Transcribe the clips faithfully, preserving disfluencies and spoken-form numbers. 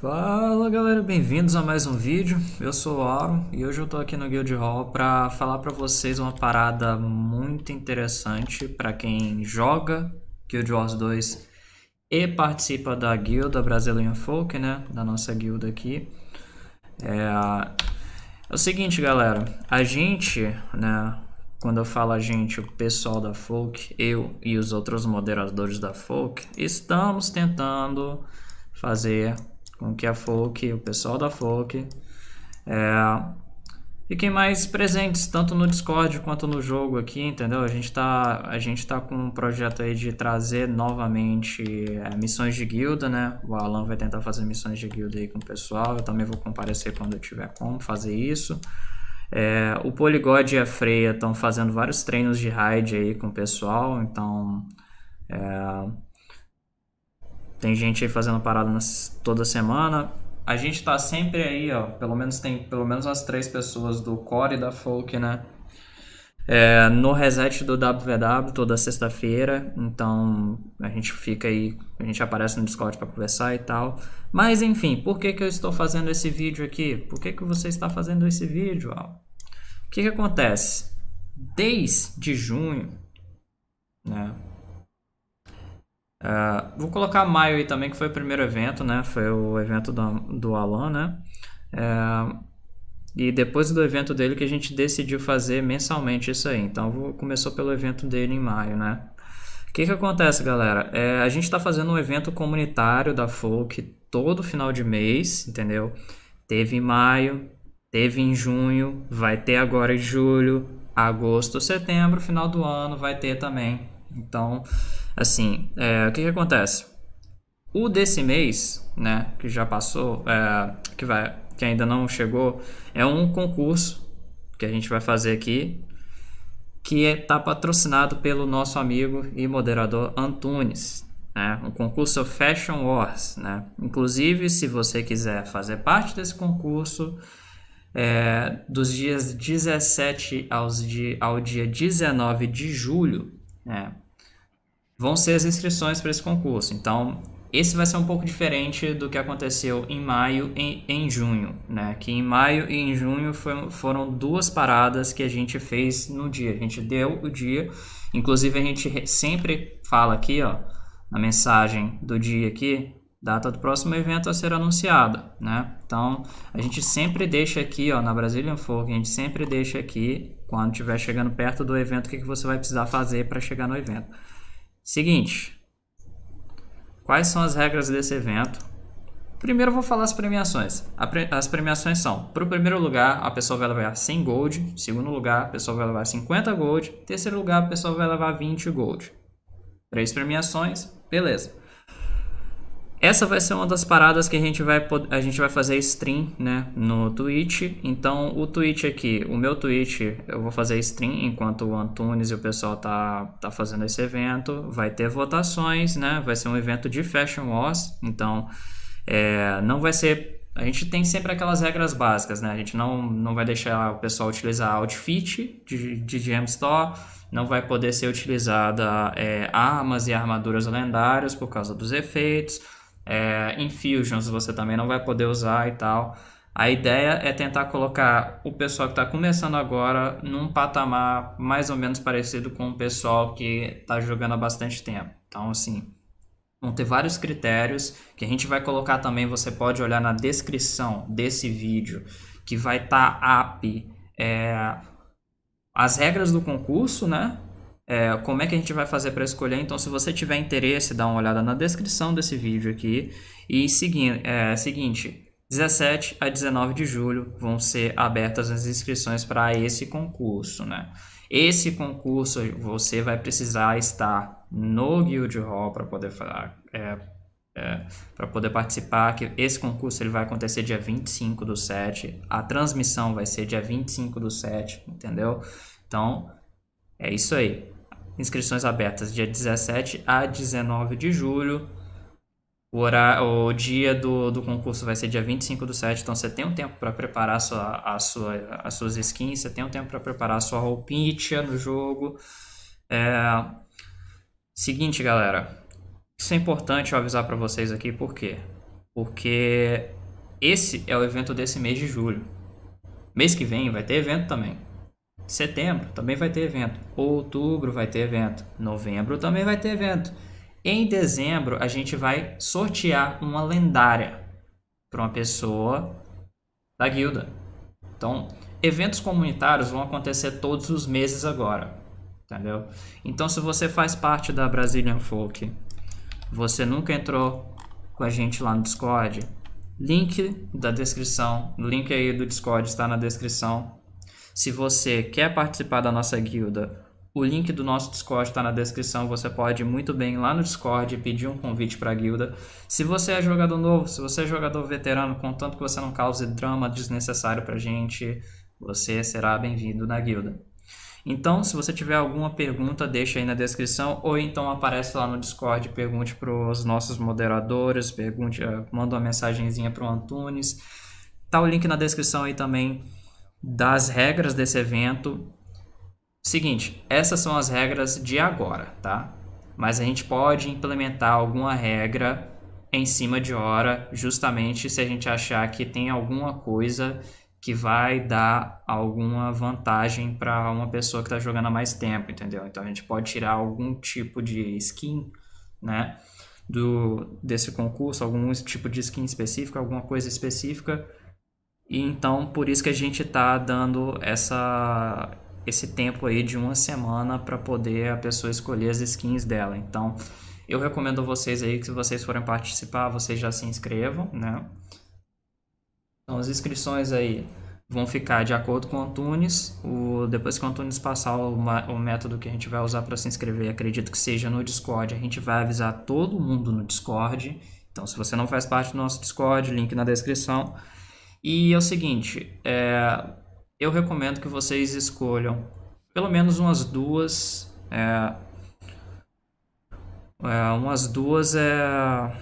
Fala galera, bem-vindos a mais um vídeo. Eu sou o Auron e hoje eu tô aqui no Guildhall para falar para vocês uma parada muito interessante para quem joga Guild Wars dois e participa da guilda Brazilian Folk, né, da nossa guilda aqui. É, é o seguinte, galera, a gente, né, quando eu falo a gente, o pessoal da Folk, eu e os outros moderadores da Folk, estamos tentando fazer com que a Folk, o pessoal da Folk, é, fiquem mais presentes, tanto no Discord quanto no jogo aqui, entendeu? A gente tá, a gente tá com um projeto aí de trazer novamente é, missões de guilda, né? O Alan vai tentar fazer missões de guilda aí com o pessoal, eu também vou comparecer quando eu tiver como fazer isso. É, o Poligod e a Freya estão fazendo vários treinos de raid aí com o pessoal, então... É, tem gente aí fazendo parada nas, toda semana. A gente tá sempre aí, ó. Pelo menos tem pelo menos umas três pessoas do Core e da Folk, né? É, no reset do W W toda sexta-feira. Então a gente fica aí, a gente aparece no Discord para conversar e tal. Mas enfim, por que que eu estou fazendo esse vídeo aqui? Por que que você está fazendo esse vídeo? O que que acontece? Desde junho, né? Uh, vou colocar maio aí também, que foi o primeiro evento, né? Foi o evento do, do Alan, né? Uh, e depois do evento dele que a gente decidiu fazer mensalmente isso aí. Então vou, começou pelo evento dele em maio, né? O que que acontece, galera? É, a gente tá fazendo um evento comunitário da Folk todo final de mês, entendeu? Teve em maio, teve em junho, vai ter agora em julho, agosto, setembro, final do ano vai ter também. Então, assim, é, o que que acontece? O desse mês, né, que já passou, é, que, vai, que ainda não chegou, é um concurso que a gente vai fazer aqui, que está é, patrocinado pelo nosso amigo e moderador Antunes, né, um concurso Fashion Wars, né. Inclusive, se você quiser fazer parte desse concurso, é, dos dias dezessete aos di ao dia dezenove de julho, é, vão ser as inscrições para esse concurso. Então esse vai ser um pouco diferente do que aconteceu em maio e em junho, né? Que em maio e em junho foi, foram duas paradas que a gente fez no dia. A gente deu o dia, inclusive a gente sempre fala aqui, ó, na mensagem do dia aqui, data do próximo evento a ser anunciada, né? Então a gente sempre deixa aqui, ó, na Brazilian Folk, a gente sempre deixa aqui quando estiver chegando perto do evento, o que que você vai precisar fazer para chegar no evento. Seguinte, quais são as regras desse evento? Primeiro eu vou falar as premiações. As premiações são, para o primeiro lugar, a pessoa vai levar cem gold, segundo lugar, a pessoa vai levar cinquenta gold, terceiro lugar, a pessoa vai levar vinte gold. Três premiações, beleza. Essa vai ser uma das paradas que a gente vai, a gente vai fazer stream, né, no Twitch. Então o Twitch aqui, o meu Twitch, eu vou fazer stream enquanto o Antunes e o pessoal tá, tá fazendo esse evento. Vai ter votações, né, vai ser um evento de Fashion Wars. Então é, não vai ser... A gente tem sempre aquelas regras básicas, né? A gente não, não vai deixar o pessoal utilizar outfit de, de Gemstore. Não vai poder ser utilizada é, armas e armaduras lendárias por causa dos efeitos. É, infusions você também não vai poder usar e tal. A ideia é tentar colocar o pessoal que está começando agora num patamar mais ou menos parecido com o pessoal que está jogando há bastante tempo. Então assim, vão ter vários critérios que a gente vai colocar também. Você pode olhar na descrição desse vídeo que vai estar tá up é, as regras do concurso, né? É, como é que a gente vai fazer para escolher. Então se você tiver interesse, dá uma olhada na descrição desse vídeo aqui. E seguindo, é, seguinte, dezessete a dezenove de julho vão ser abertas as inscrições para esse concurso, né? Esse concurso você vai precisar estar no Guildhall para poder falar, é, é, para poder participar. Que esse concurso ele vai acontecer dia vinte e cinco do sete, a transmissão vai ser dia vinte e cinco do sete, entendeu? Então é isso aí. Inscrições abertas dia dezessete a dezenove de julho. O, horário, o dia do, do concurso vai ser dia vinte e cinco do sete. Então você tem um tempo para preparar a sua, a sua, as suas skins. Você tem um tempo para preparar a sua roupinha no jogo. É... Seguinte, galera. Isso é importante eu avisar para vocês aqui. Por quê? porque esse é o evento desse mês de julho. Mês que vem vai ter evento também. Setembro também vai ter evento. Outubro vai ter evento. Novembro também vai ter evento. Em dezembro a gente vai sortear uma lendária para uma pessoa da guilda. Então, eventos comunitários vão acontecer todos os meses agora, entendeu? Então, se você faz parte da Brazilian Folk, você nunca entrou com a gente lá no Discord, link da descrição, link aí do Discord está na descrição. Se você quer participar da nossa guilda, o link do nosso Discord está na descrição. Você pode muito bem ir lá no Discord e pedir um convite para a guilda. Se você é jogador novo, se você é jogador veterano, contanto que você não cause drama desnecessário para a gente, você será bem-vindo na guilda. Então, se você tiver alguma pergunta, deixa aí na descrição, ou então aparece lá no Discord, pergunte para os nossos moderadores, pergunte, manda uma mensagenzinha para o Antunes. Tá o link na descrição aí também das regras desse evento. Seguinte, essas são as regras de agora, tá? Mas a gente pode implementar alguma regra em cima de hora, justamente se a gente achar que tem alguma coisa que vai dar alguma vantagem para uma pessoa que está jogando há mais tempo, entendeu? Então a gente pode tirar algum tipo de skin, né, do, desse concurso, algum tipo de skin específica, alguma coisa específica. E então por isso que a gente está dando essa, esse tempo aí de uma semana para poder a pessoa escolher as skins dela. Então eu recomendo a vocês aí que, se vocês forem participar, vocês já se inscrevam, né? Então, as inscrições aí vão ficar de acordo com o Antunes. O, depois que o Antunes passar o, o método que a gente vai usar para se inscrever, acredito que seja no Discord, a gente vai avisar todo mundo no Discord. Então, se você não faz parte do nosso Discord, link na descrição. E é o seguinte, é, eu recomendo que vocês escolham pelo menos umas duas... É, é, umas duas... É,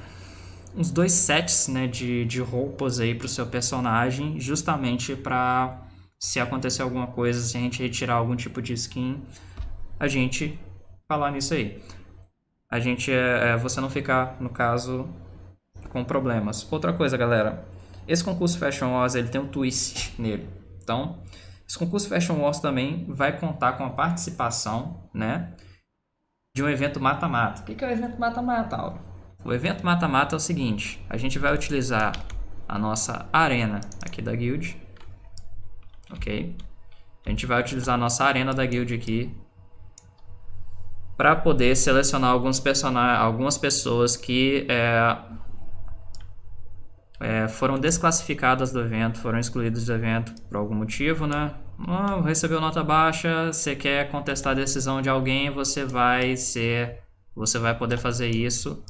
uns dois sets, né, de, de roupas aí para o seu personagem, justamente para, se acontecer alguma coisa, se a gente retirar algum tipo de skin, a gente falar nisso aí. A gente é, é você não ficar, no caso, com problemas. Outra coisa, galera, esse concurso Fashion Wars, ele tem um twist nele. Então, esse concurso Fashion Wars também vai contar com a participação, né, de um evento mata-mata. O que que é o evento mata-mata, Alan? O evento mata-mata é o seguinte, a gente vai utilizar a nossa arena aqui da guild, ok? A gente vai utilizar a nossa arena da guild aqui para poder selecionar alguns personagens, algumas pessoas que é, é, foram desclassificadas do evento, foram excluídas do evento por algum motivo, né? Ah, recebeu nota baixa, você quer contestar a decisão de alguém, você vai ser, você vai poder fazer isso.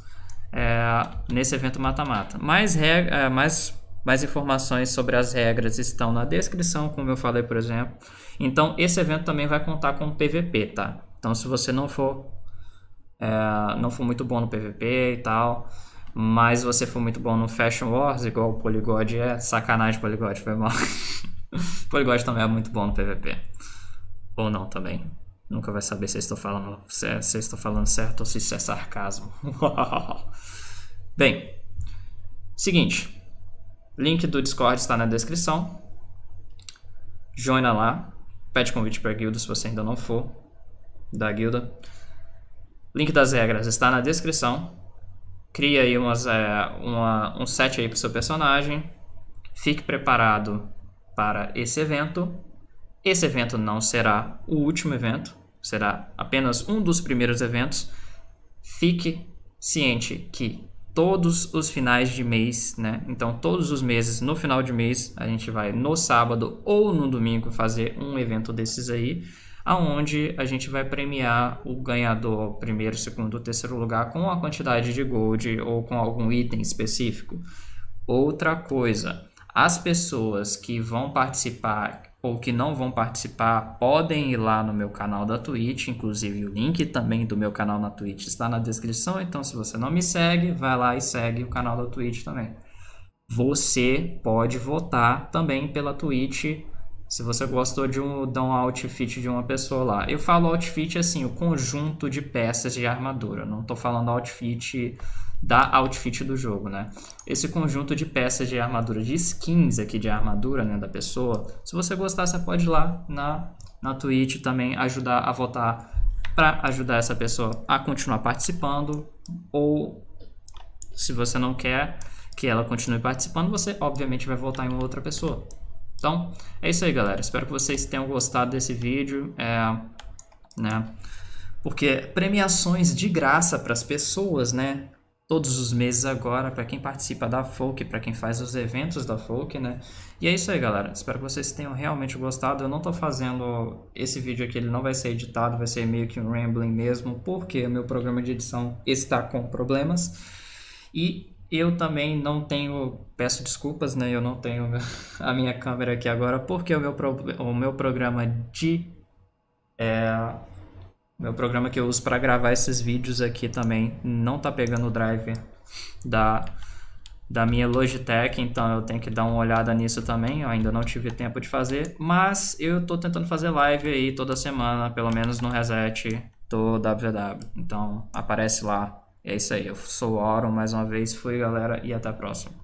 É, nesse evento mata-mata. Mais, é, mais, mais informações sobre as regras estão na descrição, como eu falei, por exemplo. Então, esse evento também vai contar com P V P, tá? Então, se você não for, é, não for muito bom no P V P e tal, mas você for muito bom no Fashion Wars, igual o Poligod é... Sacanagem, Poligod, foi mal. Poligod também é muito bom no P V P. Ou não, também. Nunca vai saber se eu estou falando, se eu estou falando certo ou se isso é sarcasmo. Bem, seguinte, link do Discord está na descrição. Joina lá, pede convite para a guilda se você ainda não for da guilda. Link das regras está na descrição. Cria aí umas, é, uma, um set aí para o seu personagem. Fique preparado para esse evento. Esse evento não será o último evento, será apenas um dos primeiros eventos. Fique ciente que todos os finais de mês, né? Então, todos os meses, no final de mês, a gente vai no sábado ou no domingo fazer um evento desses aí, aonde a gente vai premiar o ganhador primeiro, segundo, terceiro lugar com a quantidade de gold ou com algum item específico. Outra coisa, as pessoas que vão participar ou que não vão participar, podem ir lá no meu canal da Twitch, inclusive o link também do meu canal na Twitch está na descrição, então se você não me segue, vai lá e segue o canal da Twitch também. Você pode votar também pela Twitch, se você gostou de um, de um outfit de uma pessoa lá. Eu falo outfit assim, o conjunto de peças de armadura, não estou falando outfit da outfit do jogo, né? Esse conjunto de peças de armadura, de skins aqui de armadura, né, da pessoa. Se você gostar, você pode ir lá na, na Twitch também ajudar a votar para ajudar essa pessoa a continuar participando. Ou se você não quer que ela continue participando, você obviamente vai votar em uma outra pessoa. Então, é isso aí, galera. Espero que vocês tenham gostado desse vídeo, é, né? Porque premiações de graça para as pessoas, né? Todos os meses agora, para quem participa da Folk, para quem faz os eventos da Folk, né? E é isso aí, galera. Espero que vocês tenham realmente gostado. Eu não tô fazendo esse vídeo aqui, ele não vai ser editado, vai ser meio que um rambling mesmo, porque o meu programa de edição está com problemas. E eu também não tenho, peço desculpas, né? Eu não tenho a minha câmera aqui agora, porque o meu, pro, o meu programa de... É... Meu programa que eu uso para gravar esses vídeos aqui também não tá pegando o drive da, da minha Logitech, então eu tenho que dar uma olhada nisso também, eu ainda não tive tempo de fazer, mas eu tô tentando fazer live aí toda semana, pelo menos no reset do W W, então aparece lá. É isso aí, eu sou o Auron mais uma vez, fui galera e até a próxima.